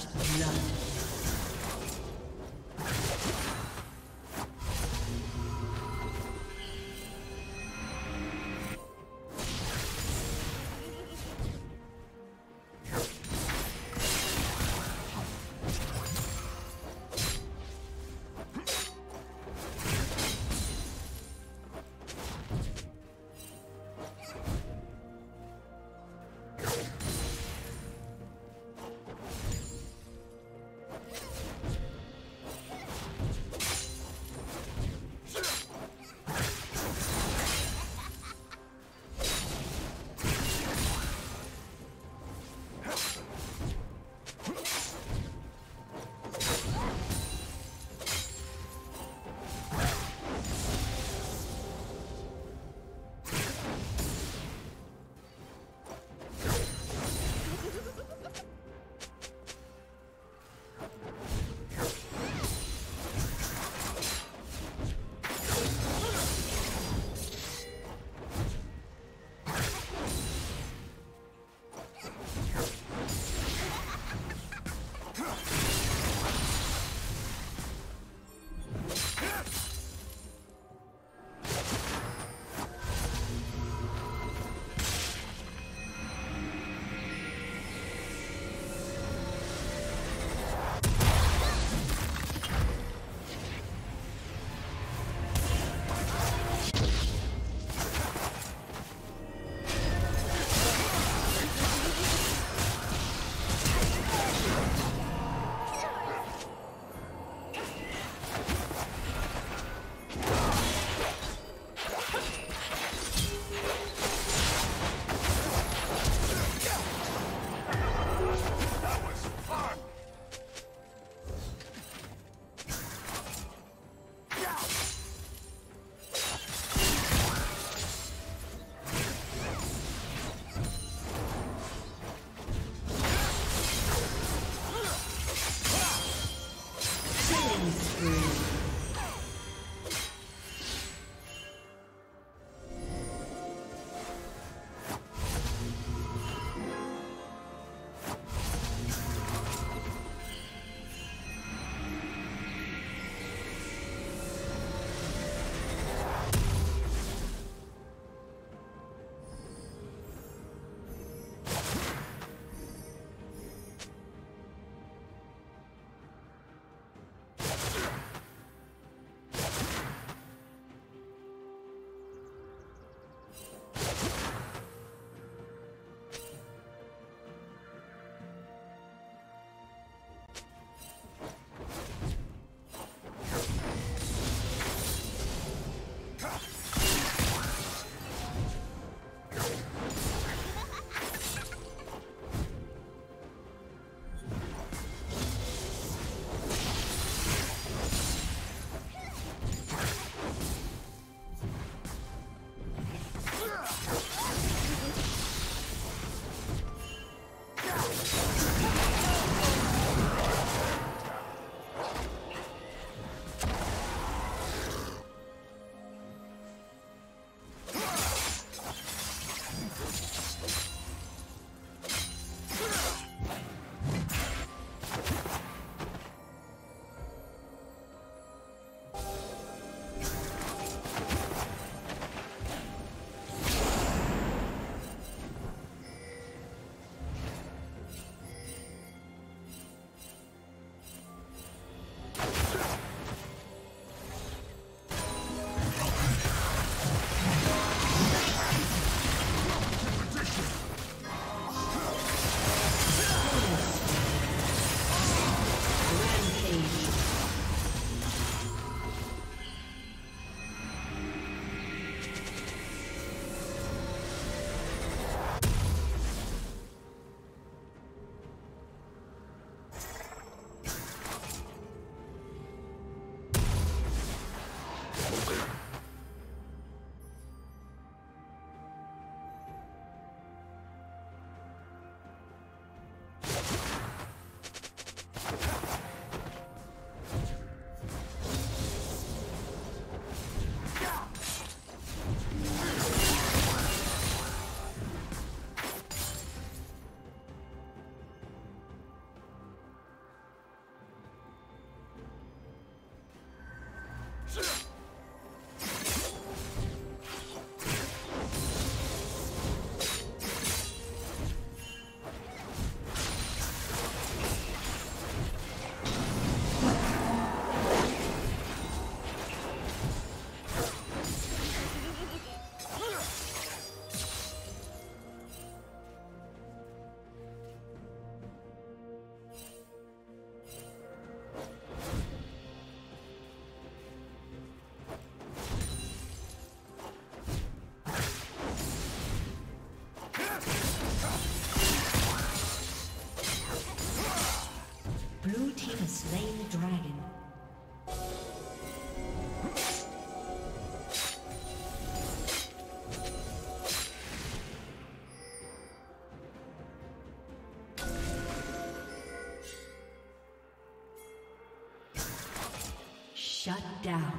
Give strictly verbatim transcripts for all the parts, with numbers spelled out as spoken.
First blood. Shut down.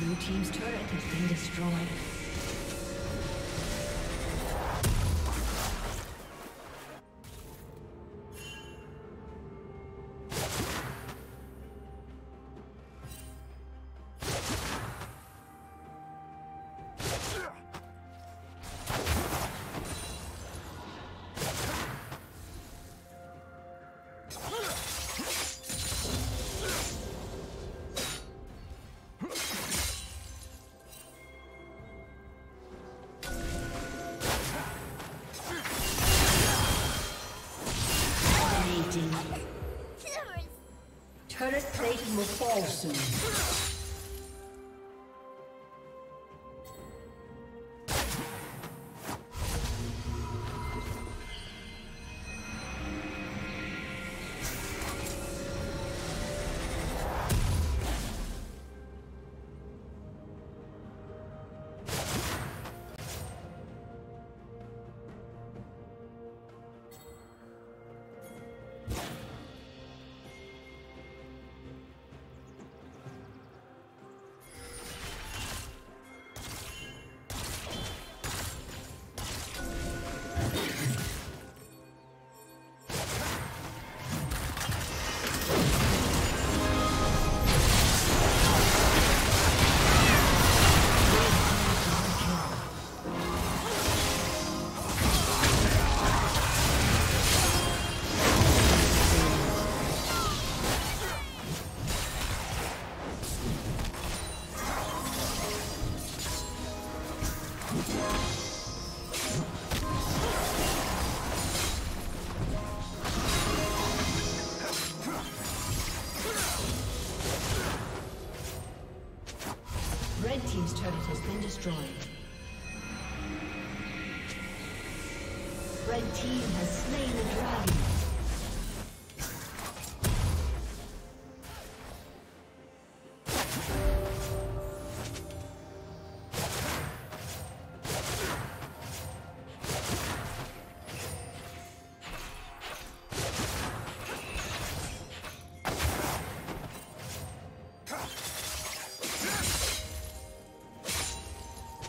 Blue team's turret has been destroyed. Turret plating will fall soon. team's turret has been destroyed. Red team has slain the dragon.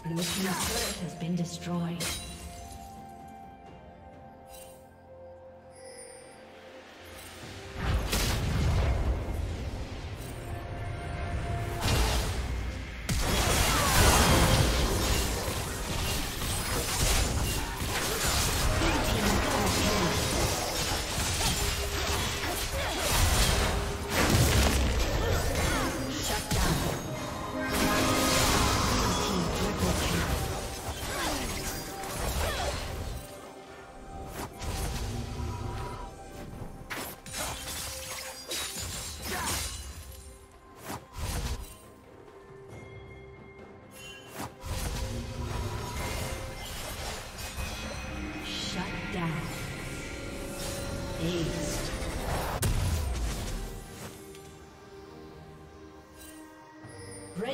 Blue team's turret has been destroyed. Red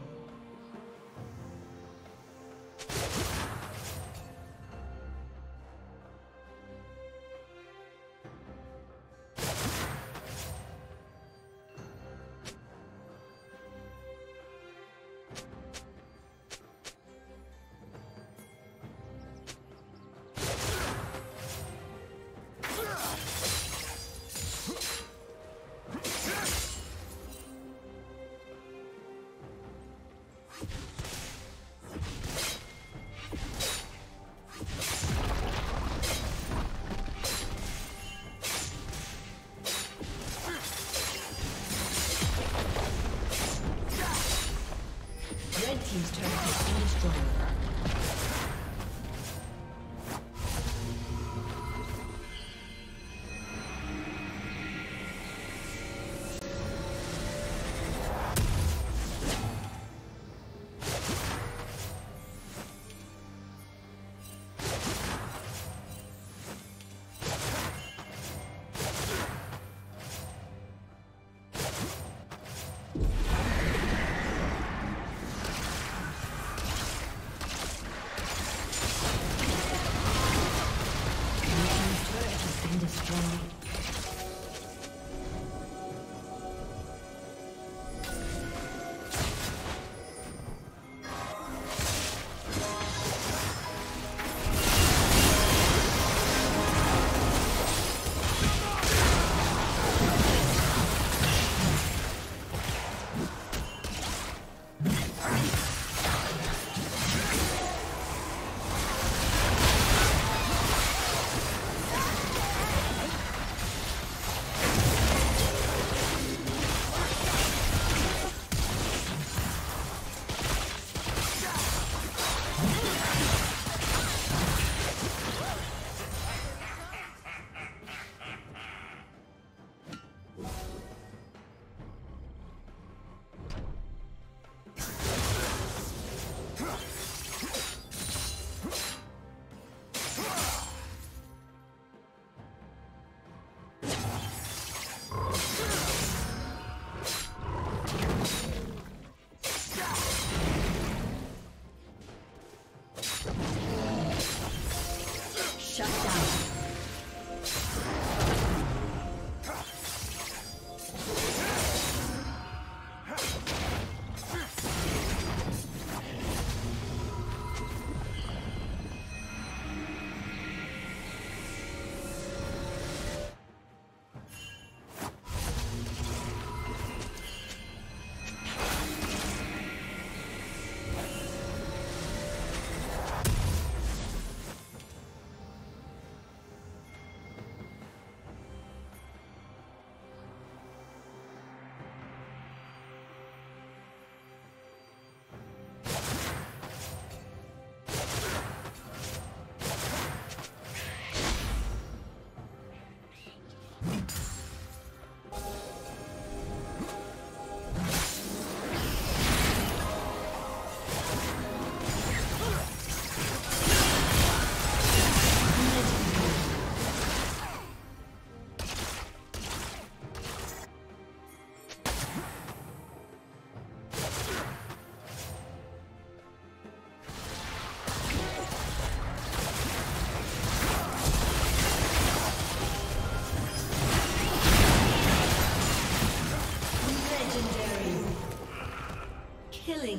Team's turret has been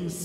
Killing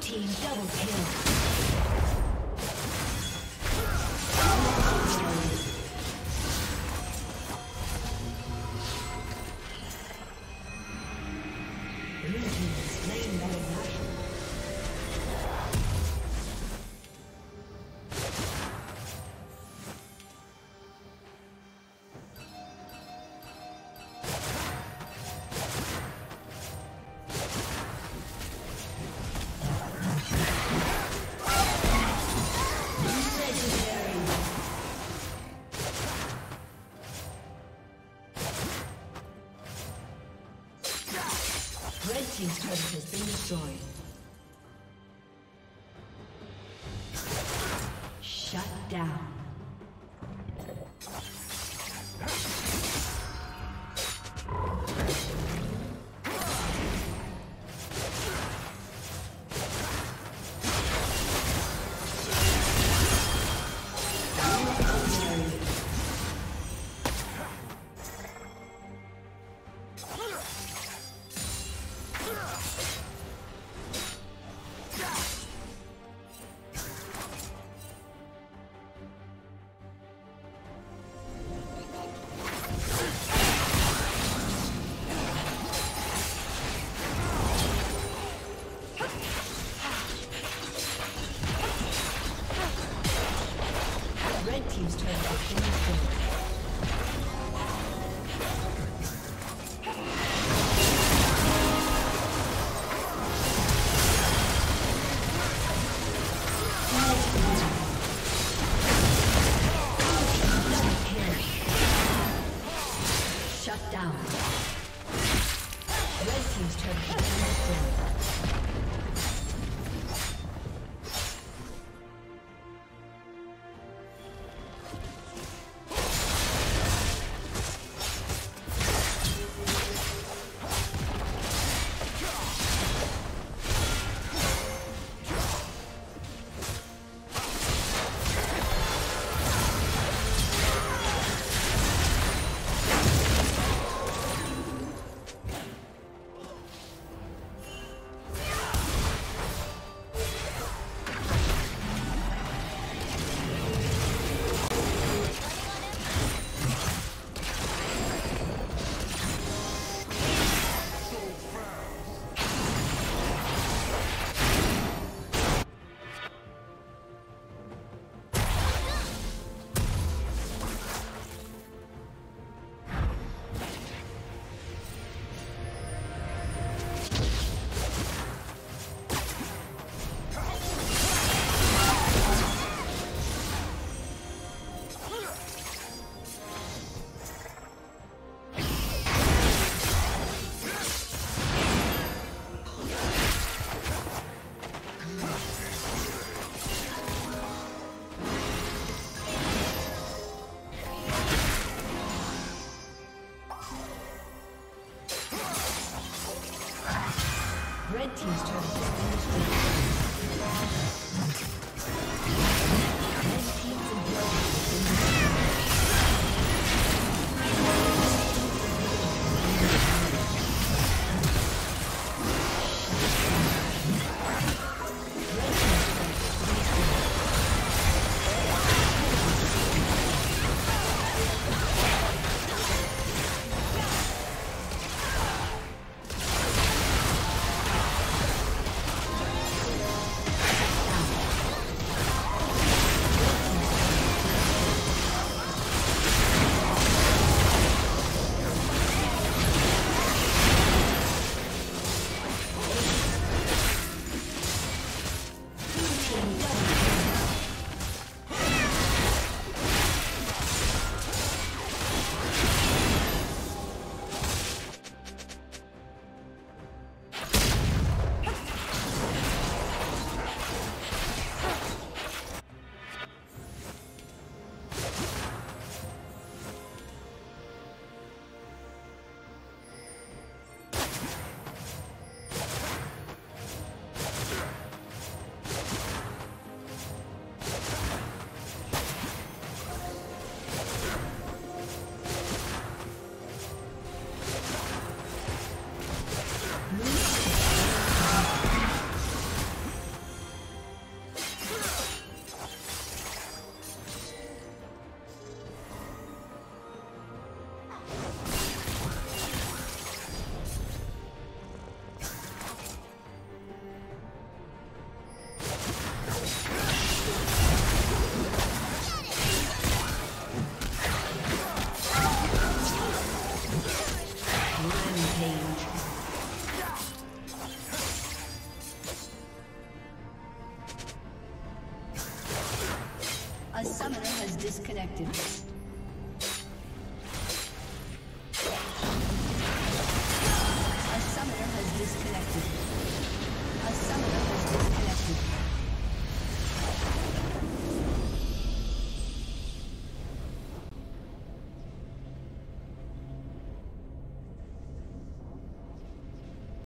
Team double kill. Team's turret has been destroyed. Shut down. Summoner has disconnected.